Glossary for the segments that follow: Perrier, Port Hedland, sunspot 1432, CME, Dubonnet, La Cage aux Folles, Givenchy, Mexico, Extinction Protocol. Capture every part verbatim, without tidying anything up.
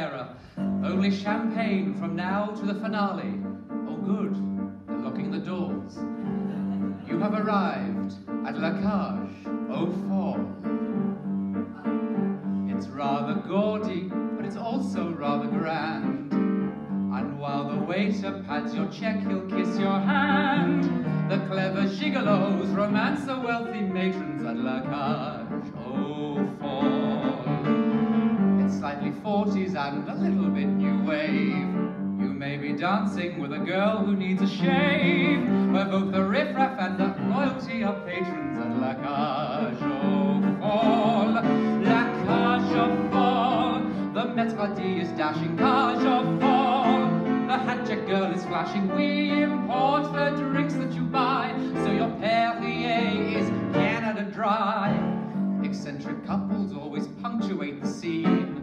Riviera. Only champagne from now to the finale. Oh good, they're locking the doors. You have arrived at La Cage aux Folles. It's rather gaudy, but it's also rather grand. And while the waiter pads your check, he'll kiss your hand. The clever gigolos romance the wealthy matrons at La Cage aux Folles. It's slightly forties and a little bit new wave. You may be dancing with a girl who needs a shave, where both the riffraff and the royalty are patrons at La Cage aux Folles. La Cage aux Folles, the maître d' is dashing. Cage aux Folles, the hatchet girl is flashing. We import the drinks that you buy, so your Perrier is Canada Dry. Eccentric couples always punctuate the scene.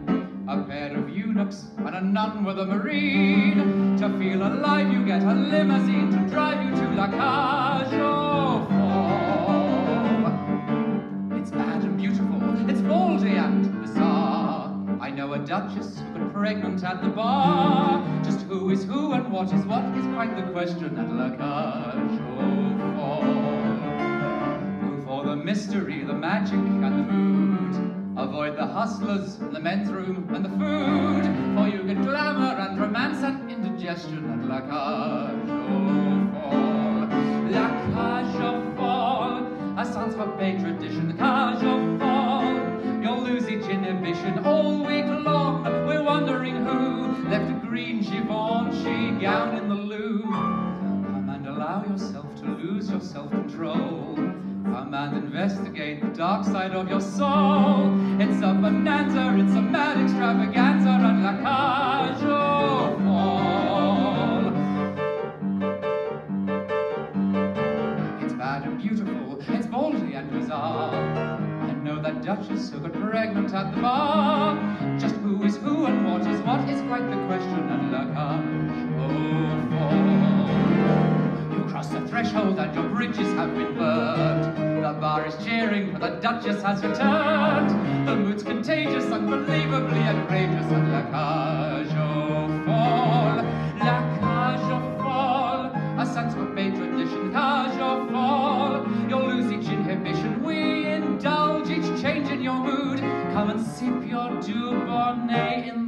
A pair of eunuchs and a nun with a marine. To feel alive you get a limousine to drive you to La Cage aux Folles. It's bad and beautiful, it's baldy and bizarre. I know a duchess who got pregnant at the bar. Just who is who and what is what is quite the question at La Cage aux Folles. Go for the mystery, the magic and the mood. Avoid the hustlers, the men's room and the food, for you get glamour and romance and indigestion at La Cage aux Folles. La Cage aux Folles, a sans frappe tradition. La Cage aux Folles, you'll lose each inhibition all week long. We're wondering who left a green Givenchy gown in the loo. Come and allow yourself to lose your self-control. Come and investigate the dark side of your soul. It's a bonanza, it's a mad extravaganza at La Cage aux Folles. It's bad and beautiful, it's baldy and bizarre. I know that duchess who got pregnant at the bar. Just who is who and what is what is quite the question at La Cage aux Folles. You cross the threshold and your bridges have been burned. The bar is cheering for the duchess has returned. The mood's contagious, unbelievably outrageous at La Cage aux Folles. La Cage aux Folles, a sense of made tradition. La Cage aux Folles, you'll lose each inhibition. We indulge each change in your mood. Come and sip your Dubonnet in the